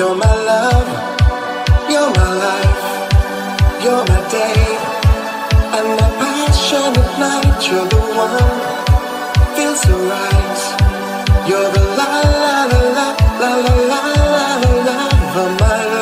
You're my love, you're my life, you're my day, and my passion at night. You're the one, feels so right. You're the la la la la la la la la la love of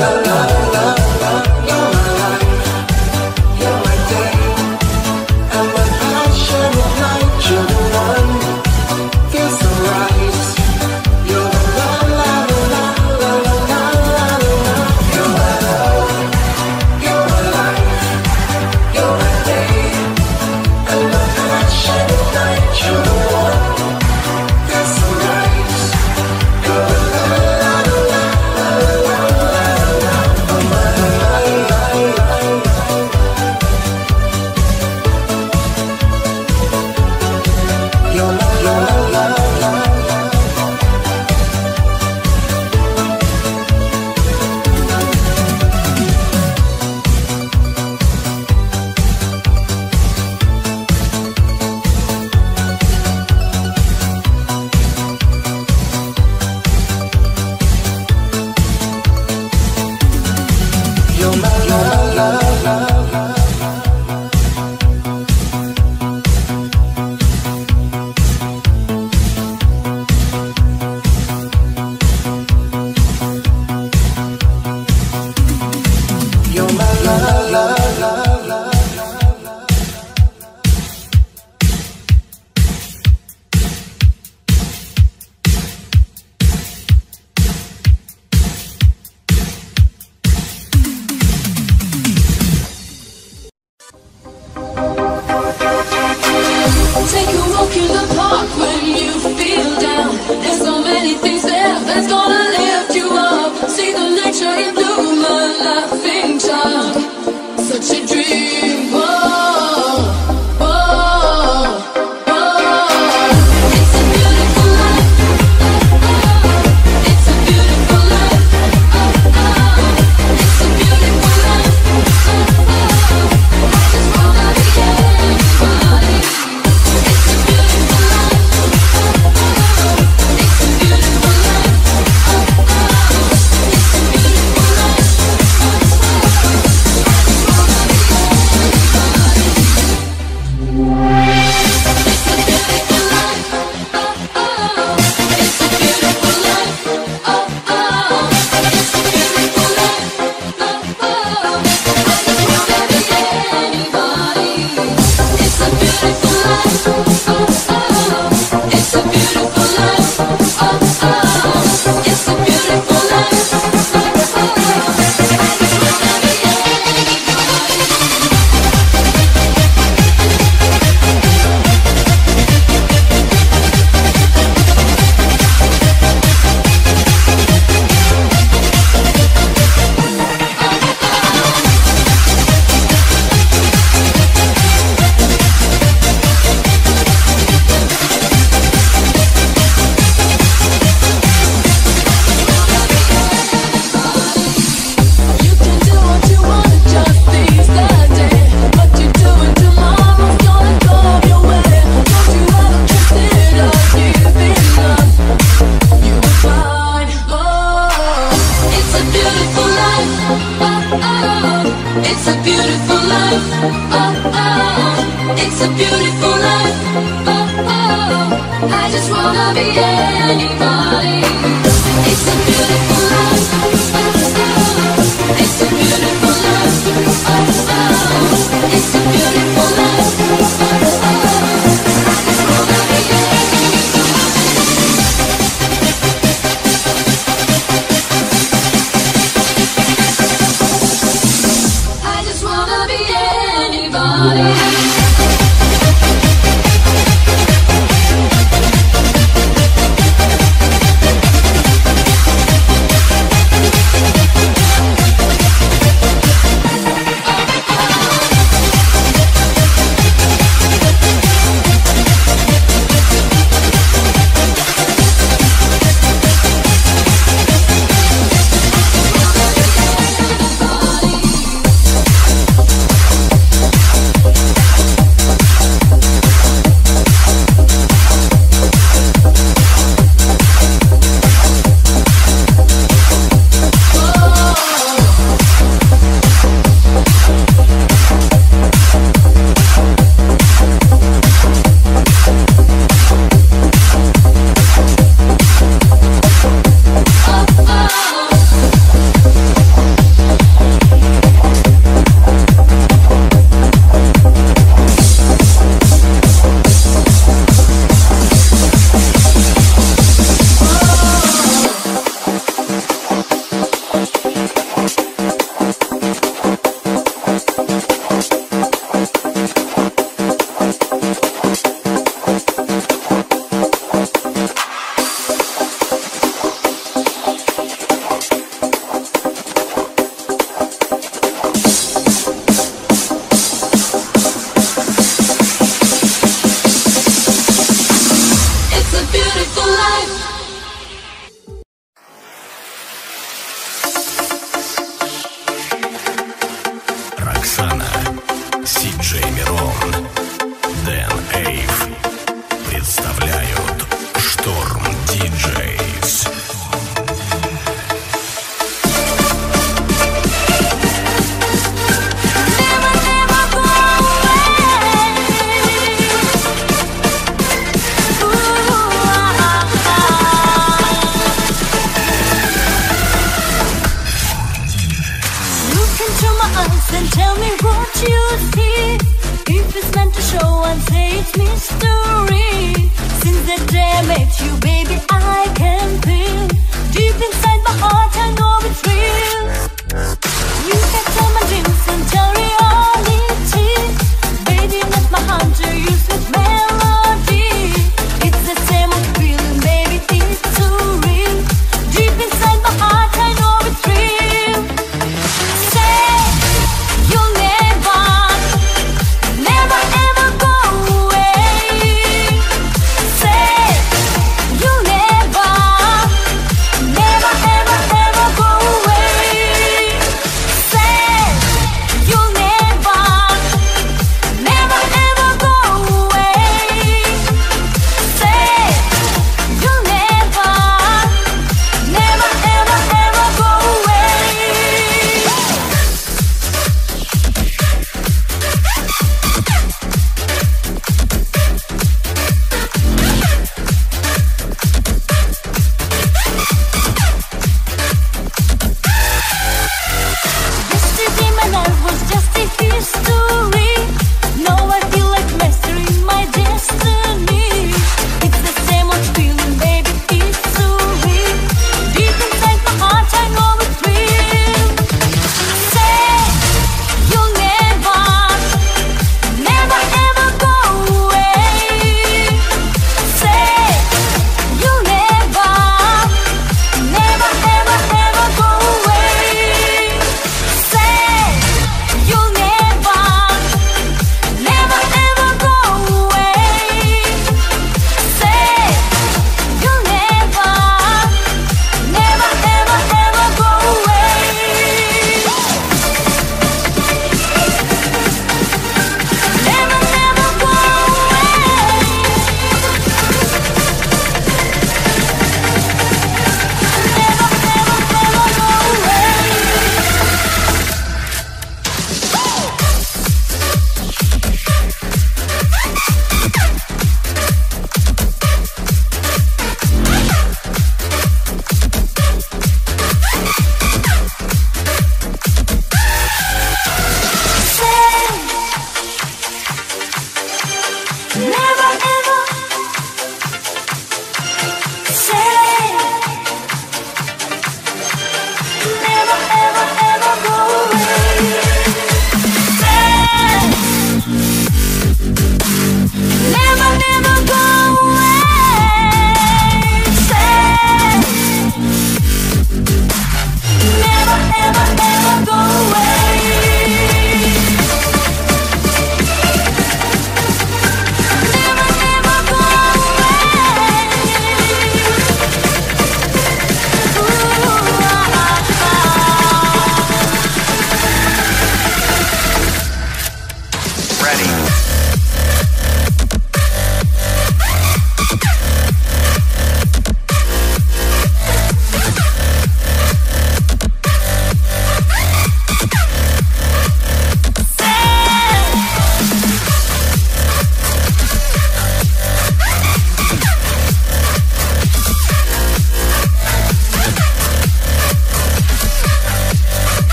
my life. You'll never ever go away.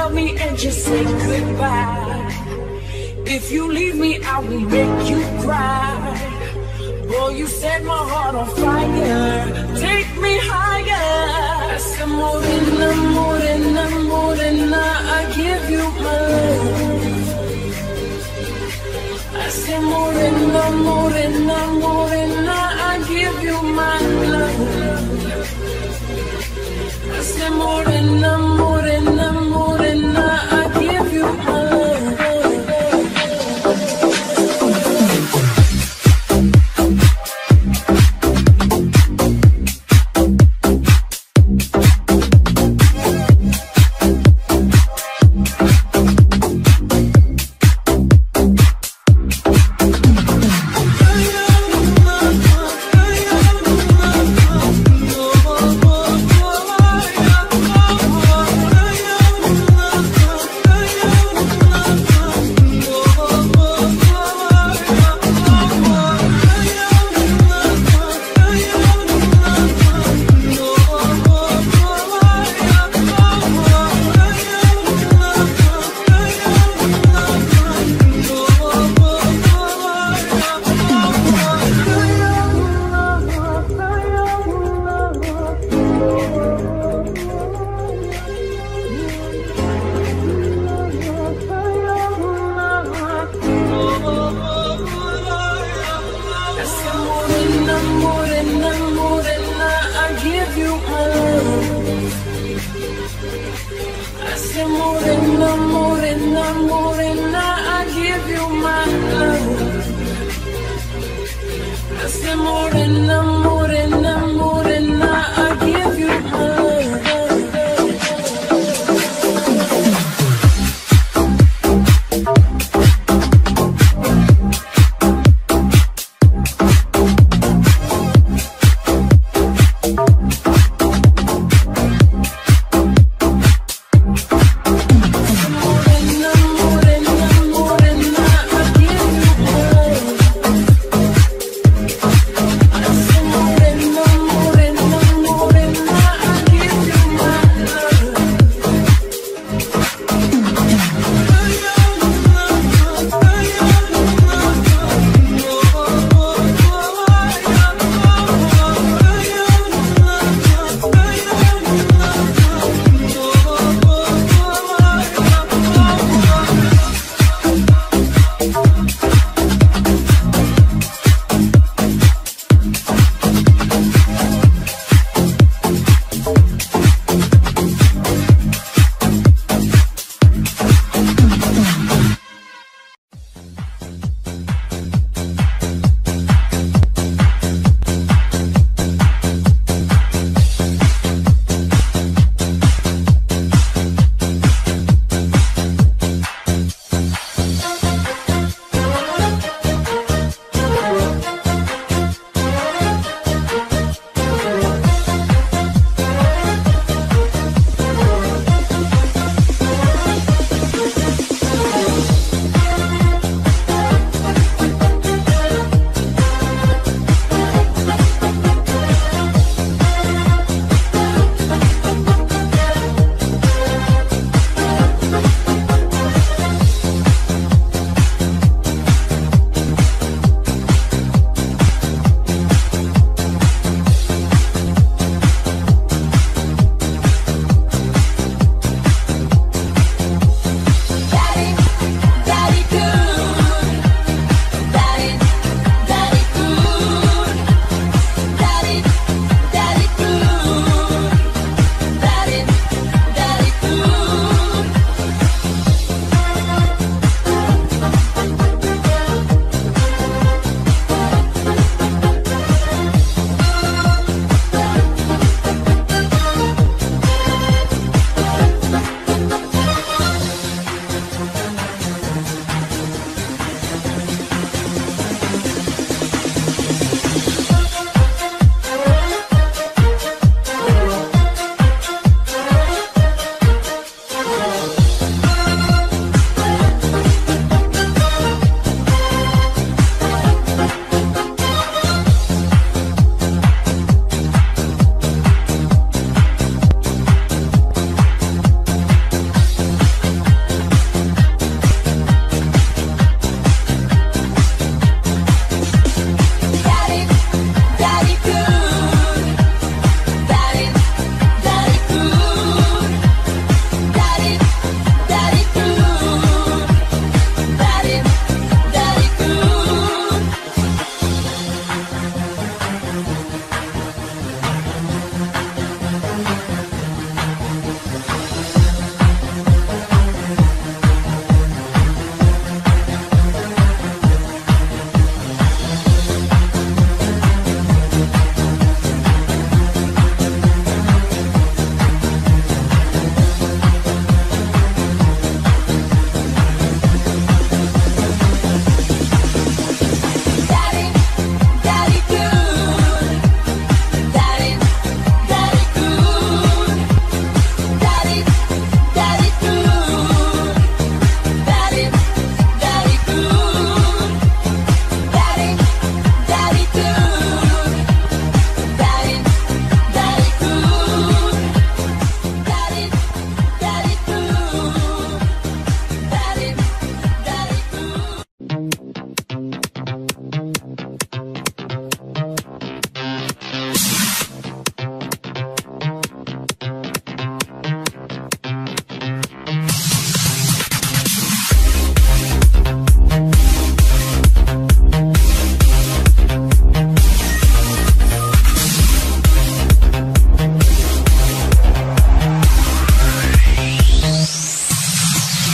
love me and just say goodbye. If you leave me, I will make you cry. Boy, you set my heart on fire. Take me higher. Esa morena, morena, morena, I give you my love. Esa morena, morena, morena, I give you my love. Esa morena, morena, morena, I give you my love.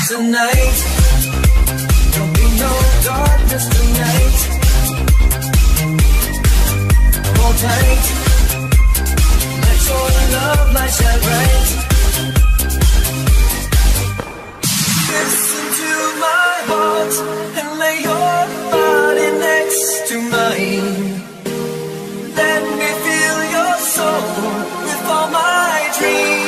tonight. There'll be no darkness tonight. Hold tight. Let your love light shine bright. Listen to my heart and lay your body next to mine. Let me feel your soul with all my dreams.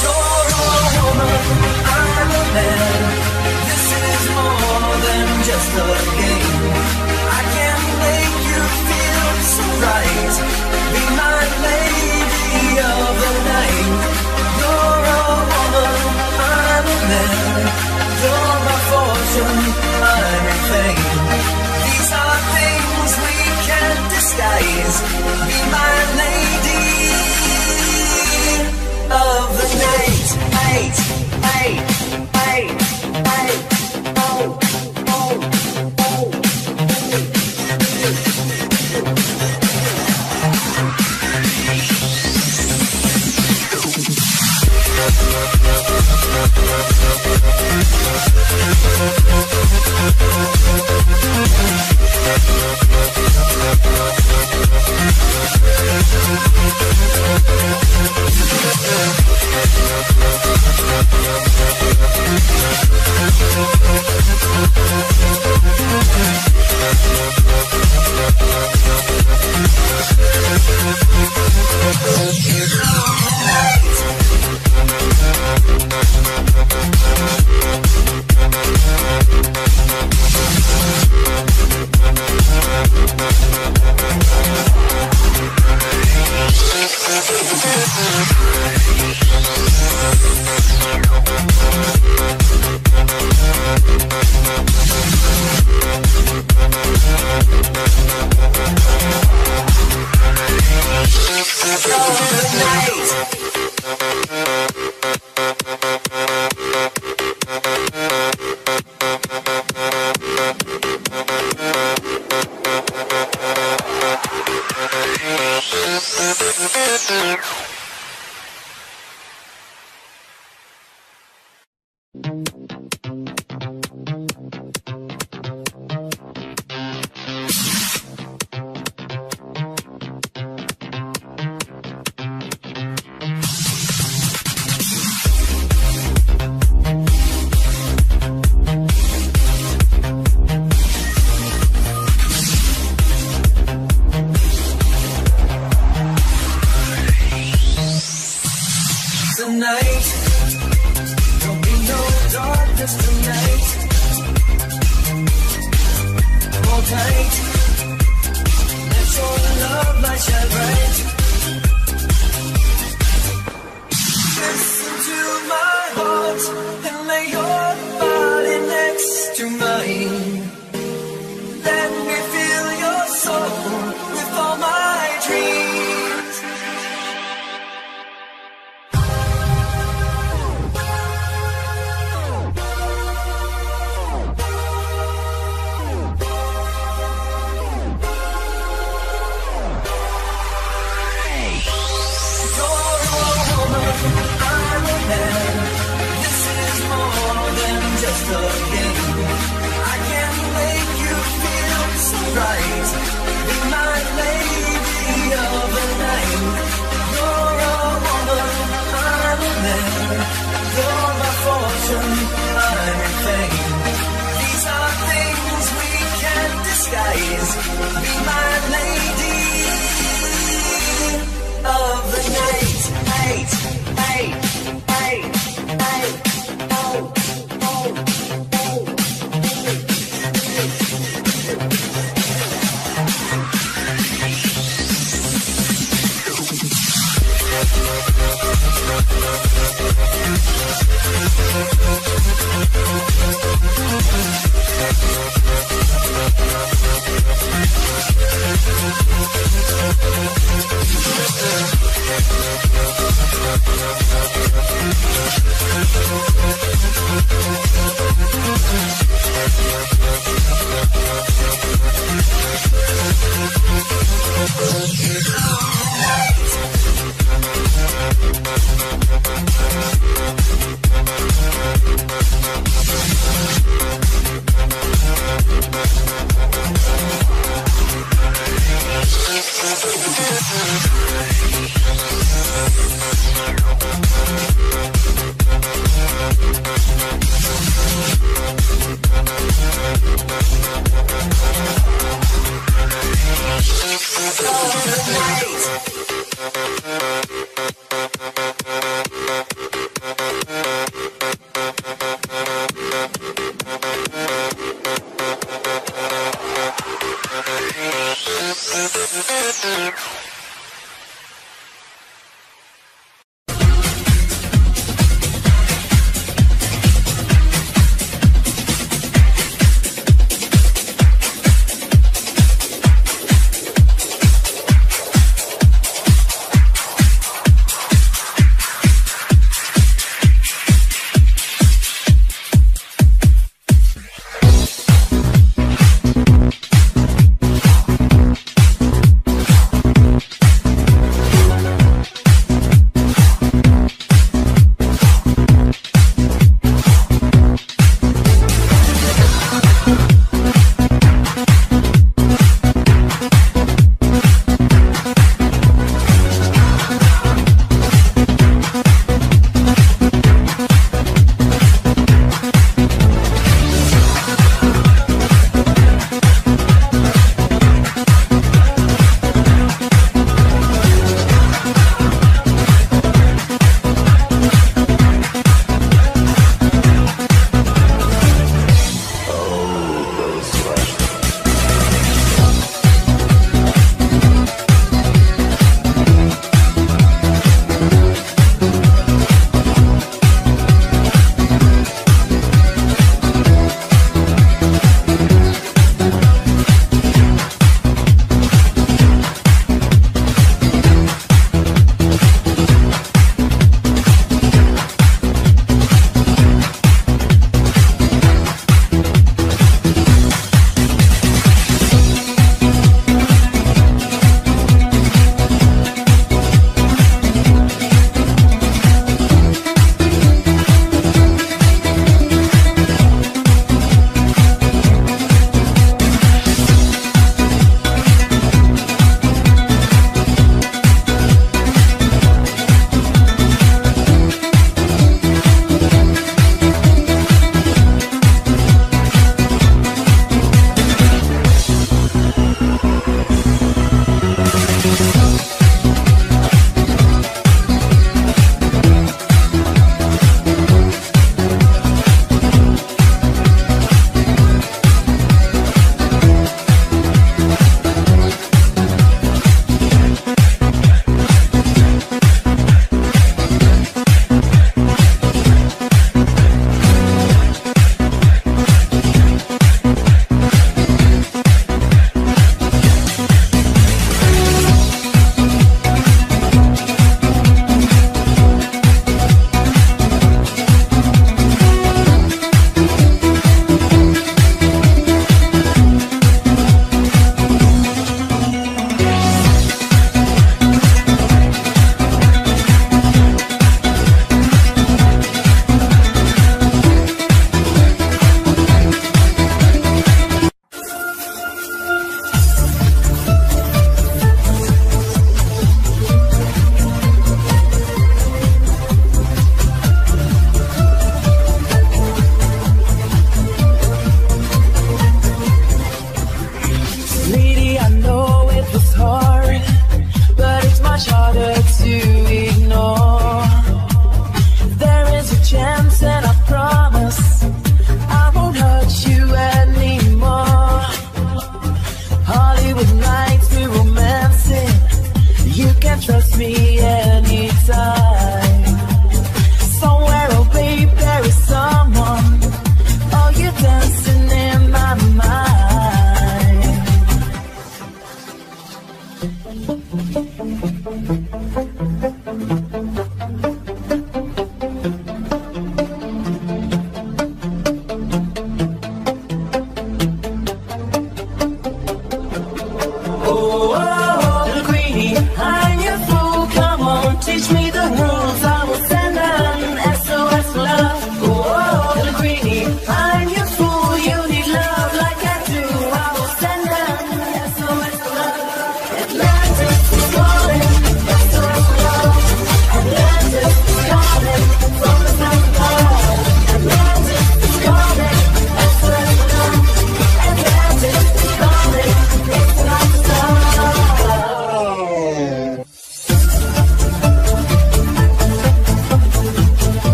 You're a woman, I'm a man. This is more than just a game. I can make you feel so right. Be my lady of the night. You're a woman, I'm a man. You're my fortune, I'm a fame. These are things we can't disguise. Be my lady of the night. Night, night, night, night. Oh, oh, oh. Tonight, there'll be no darkness tonight. Hold tight, let your love light shine bright. Listen to my heart and lay your body next to mine. Let me feel your soul with all my dreams. This is more than just a game. I can make you feel so right. Be my lady of the night. You're a woman, I'm a man. You're my fortune, I'm your fame. These are things we can't disguise. Be my lady of the night. Night, night. We'll be right back.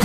It's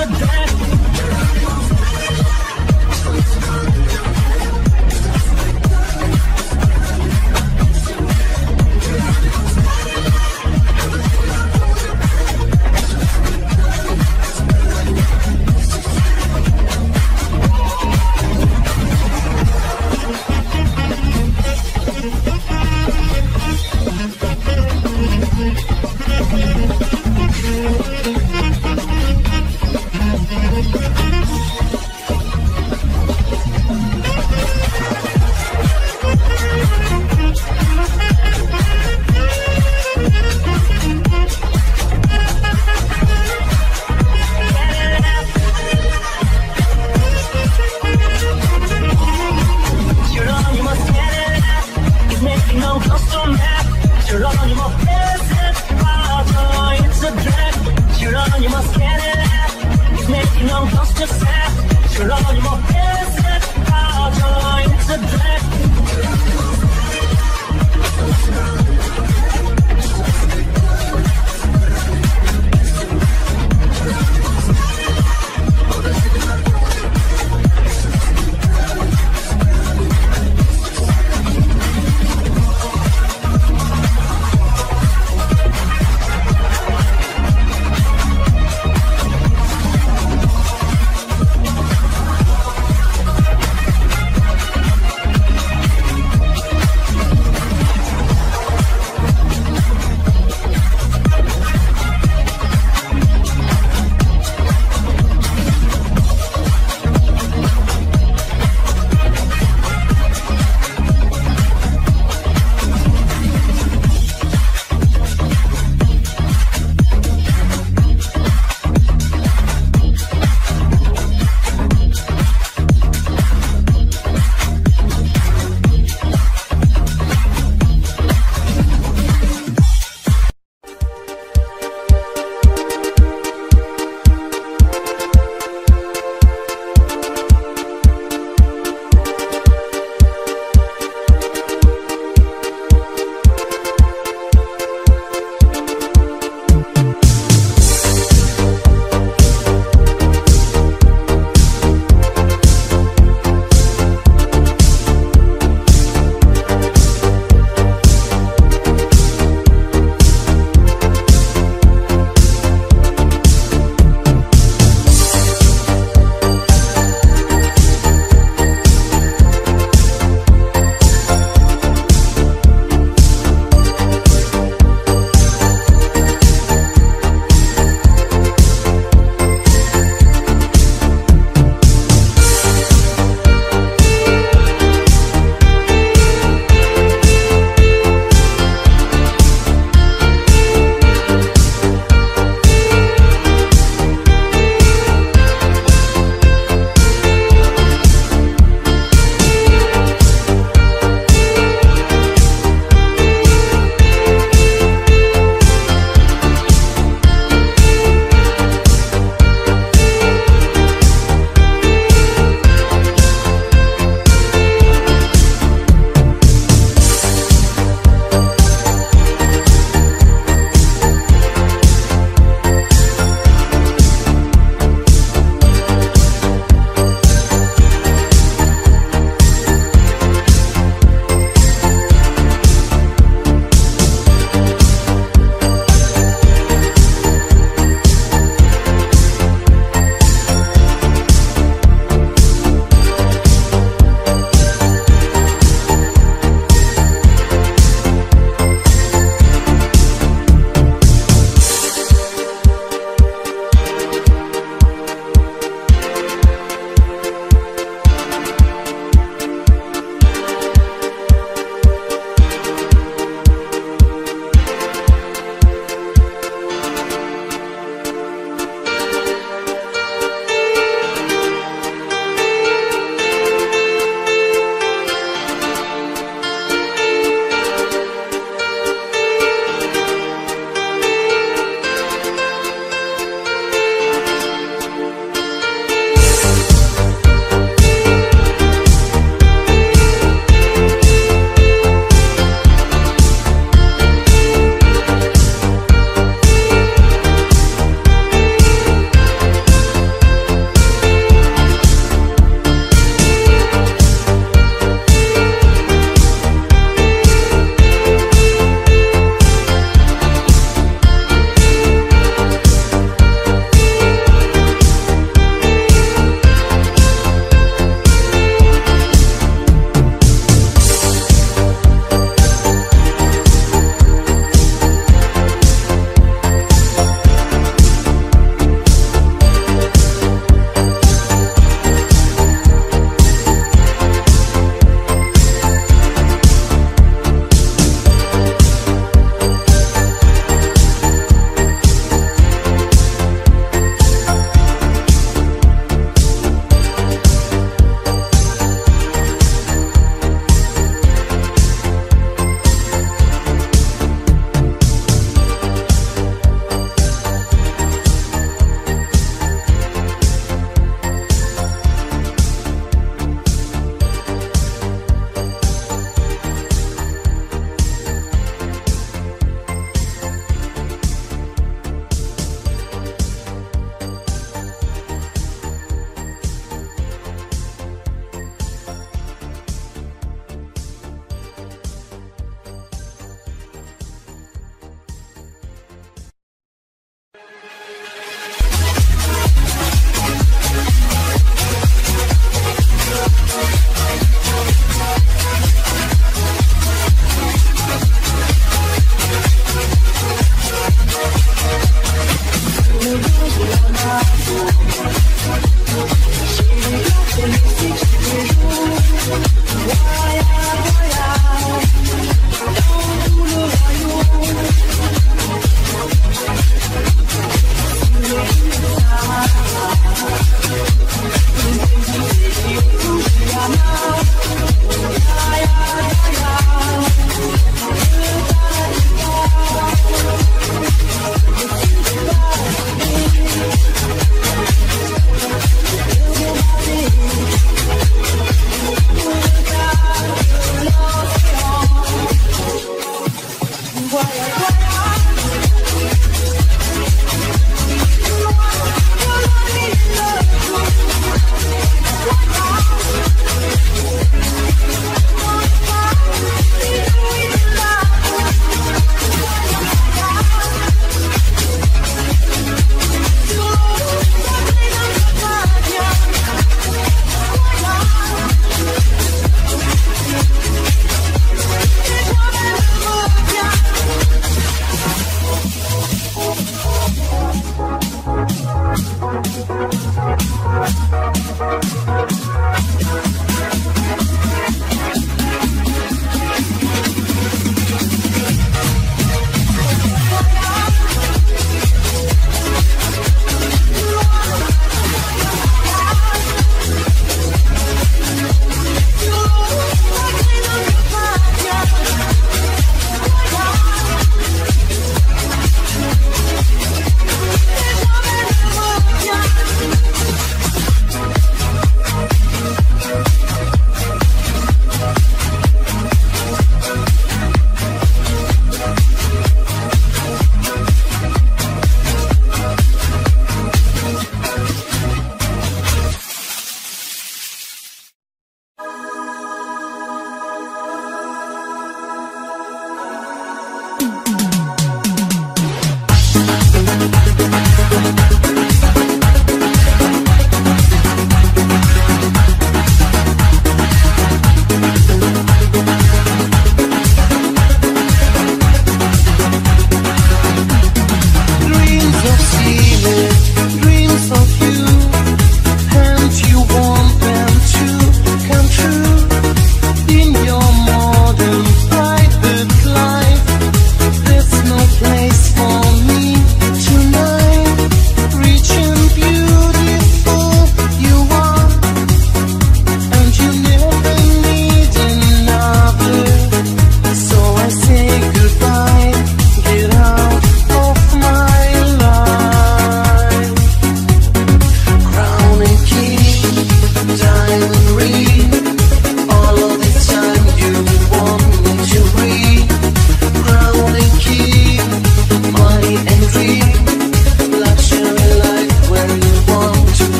a death.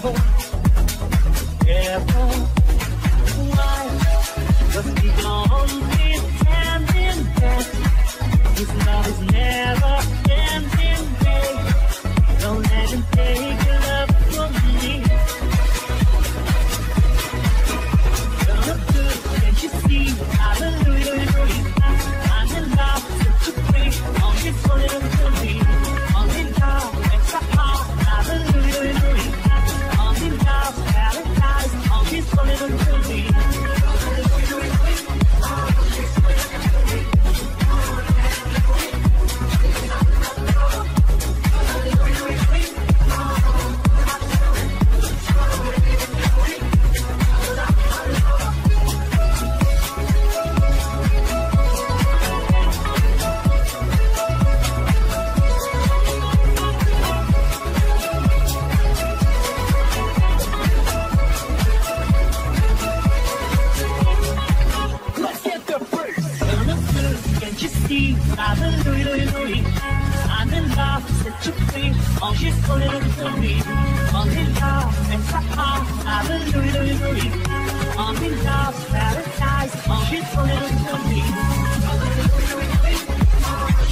careful, careful. Why? Cause we gon' always stand in bed. This love is never ending, babe. Don't let him take your love from me. Look good, can't you see? Hallelujah, I'm in love, such a freak. Only for you to me. Only now, it's a heart. Hallelujah. He's coming to me. I'm in love, such a thing. Oh, she's calling to me. I'm in love, it's a heart. Hallelujah. I'm in love, paradise. Oh, she's calling to me. Give it to me. I don't wanna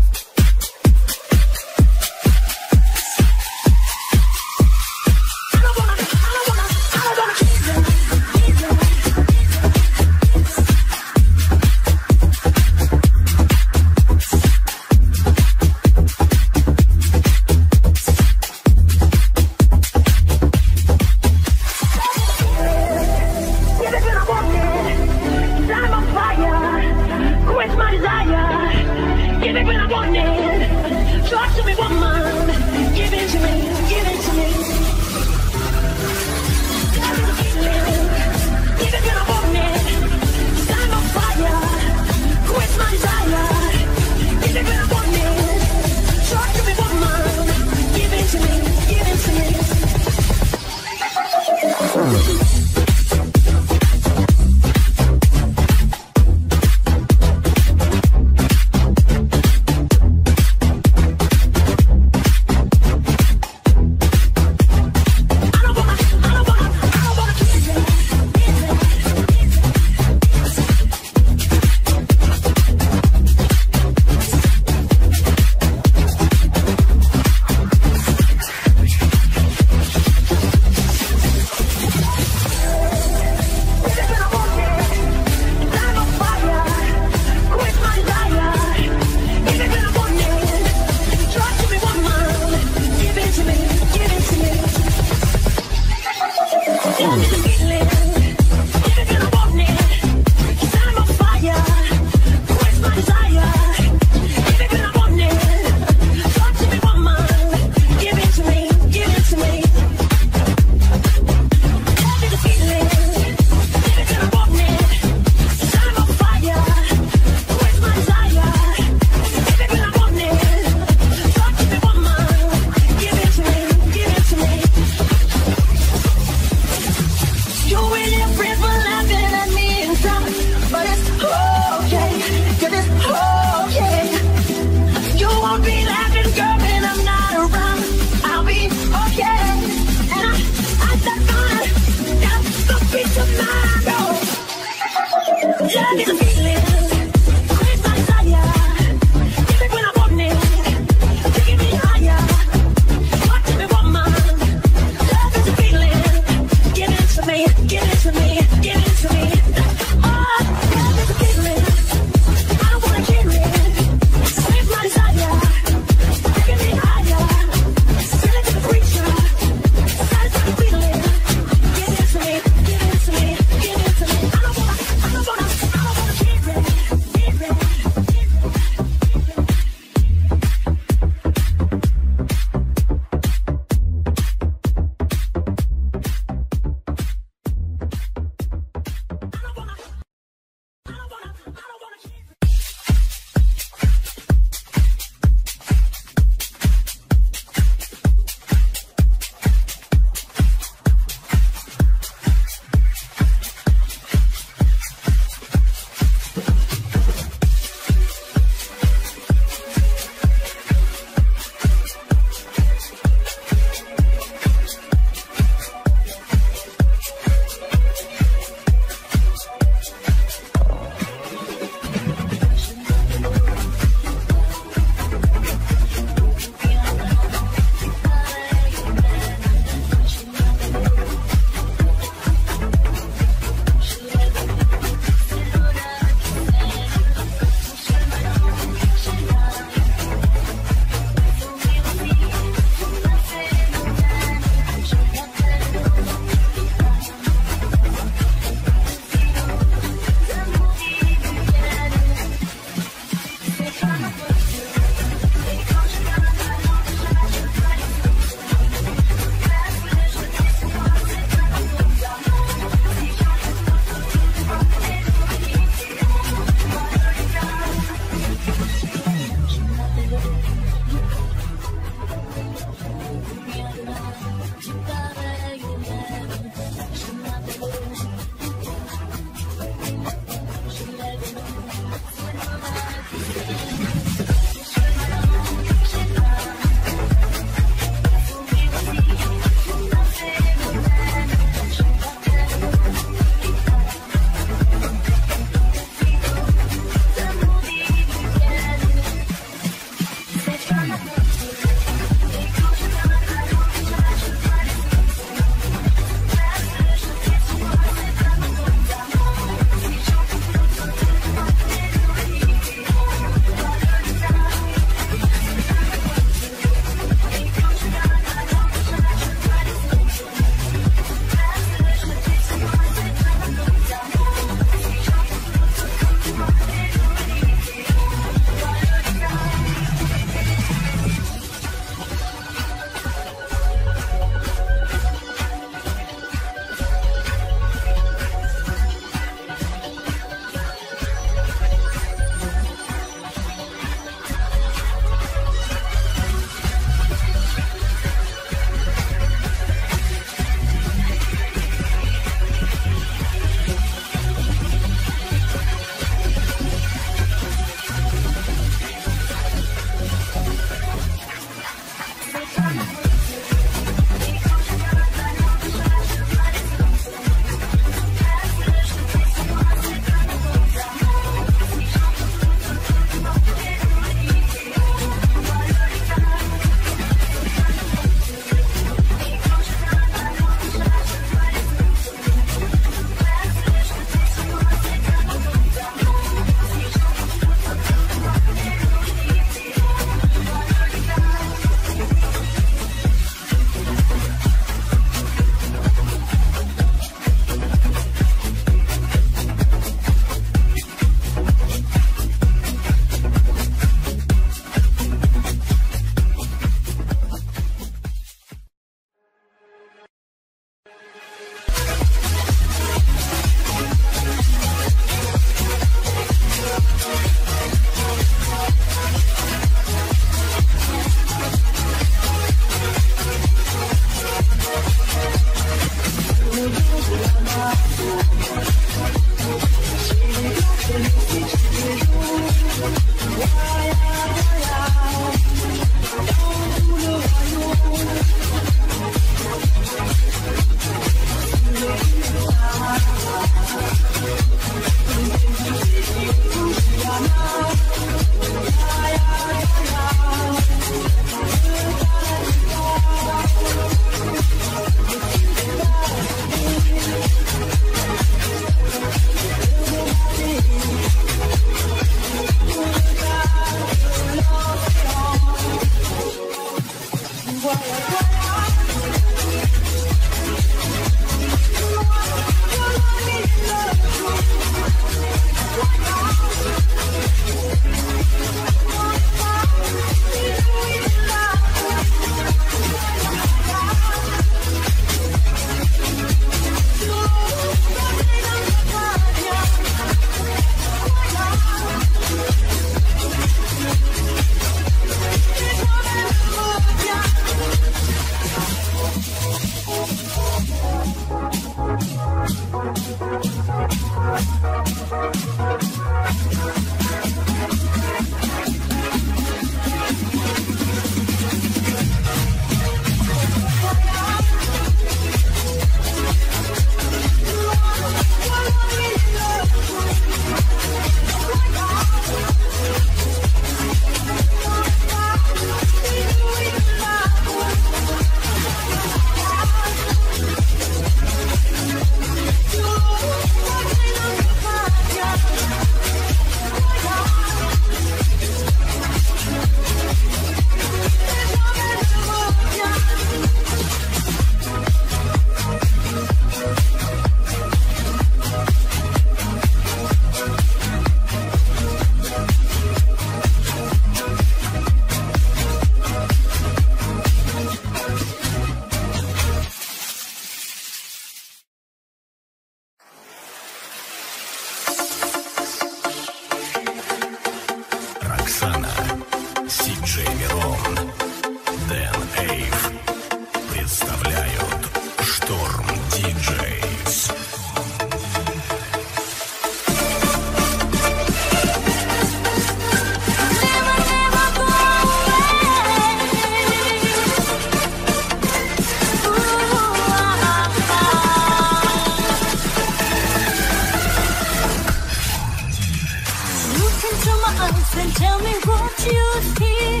Tell me what you see,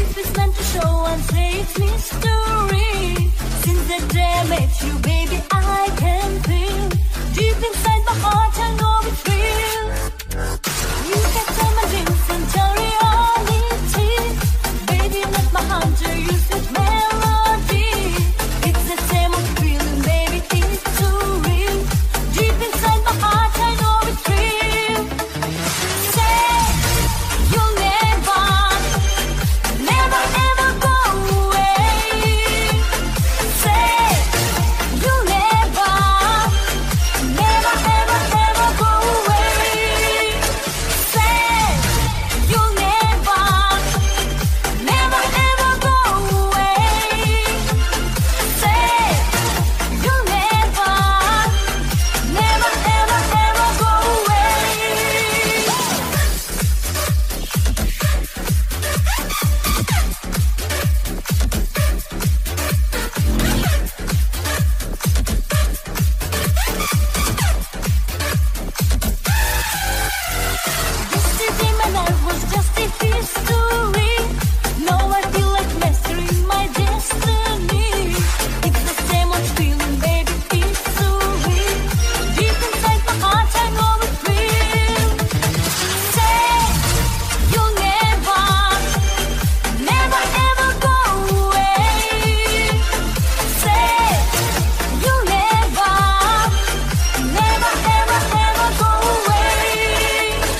if it's meant to show and takes mystery. Since the day I met you, baby, I can feel deep inside my heart, I know it feels. You can tell my dreams and tell reality, baby, not my hunter, you sweet melody. It's the same old feeling, baby, it's too real. Deep inside my heart, I know it's real. Say you'll never, never ever go away. Say you'll never, never ever ever go away. Say you'll never, never ever go away. Say you'll never, never ever ever go away. Yesterday my life was just a history. Now I feel like mastering my destiny. It's the same old feeling, baby, it's so real. Deep inside my heart, I know it feels. Say you'll never, never ever go away. Say you'll never, never ever ever go away. Say you'll never, never ever go away.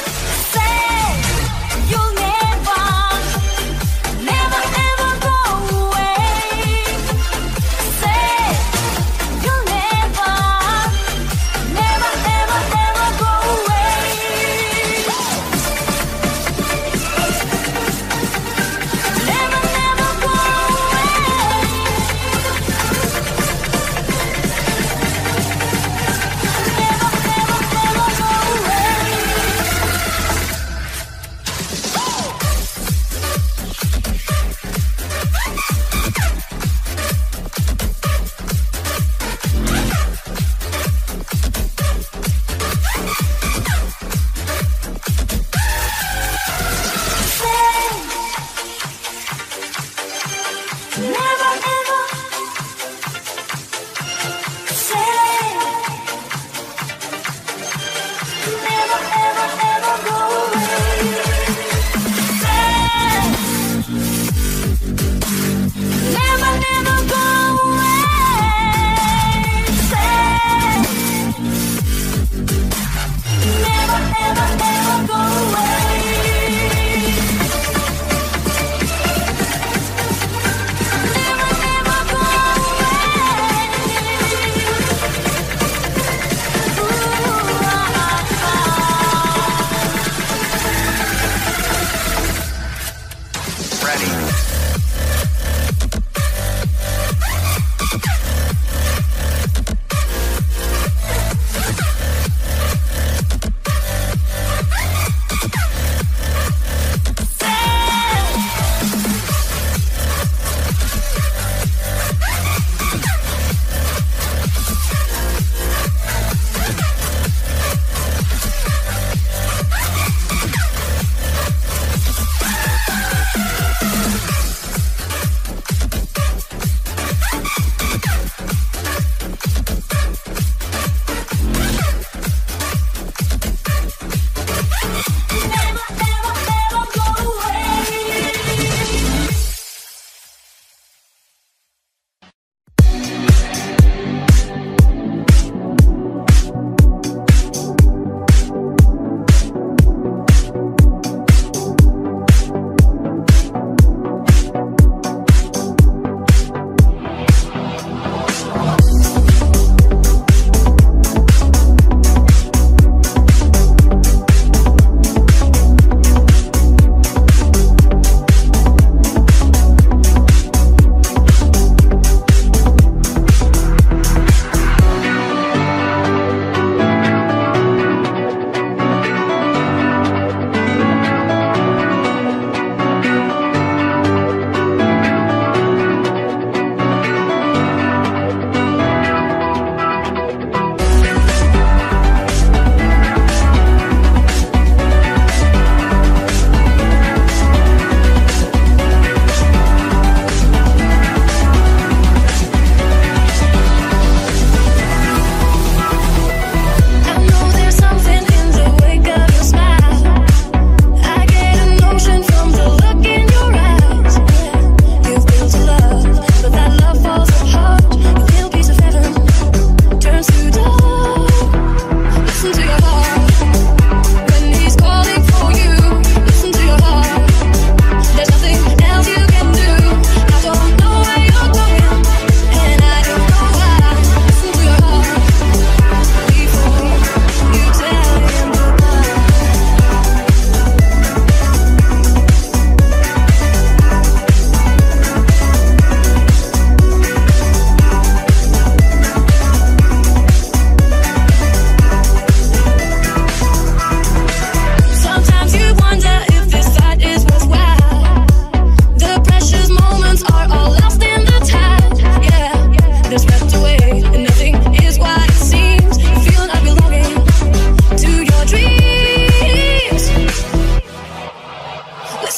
Say you'll never, never ever ever go away. Never, never go away. Never, never, never go away. Never ever say, never ever ever go away. Say, never never go away. Say, never ever ever go away. Never, never go away. Ready. Say,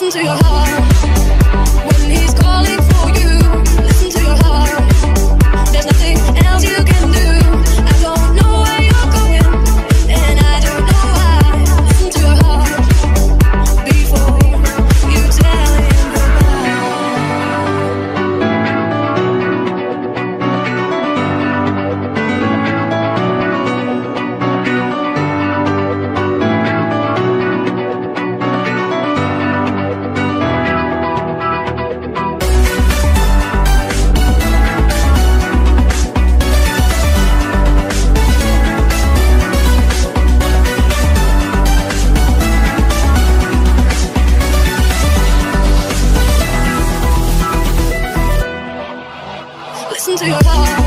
Listen to your heart when he's calling for you. Listen to your heart. There's nothing else you can do. I don't know where you're going, and I don't know why. Listen to your heart before you tell to your heart.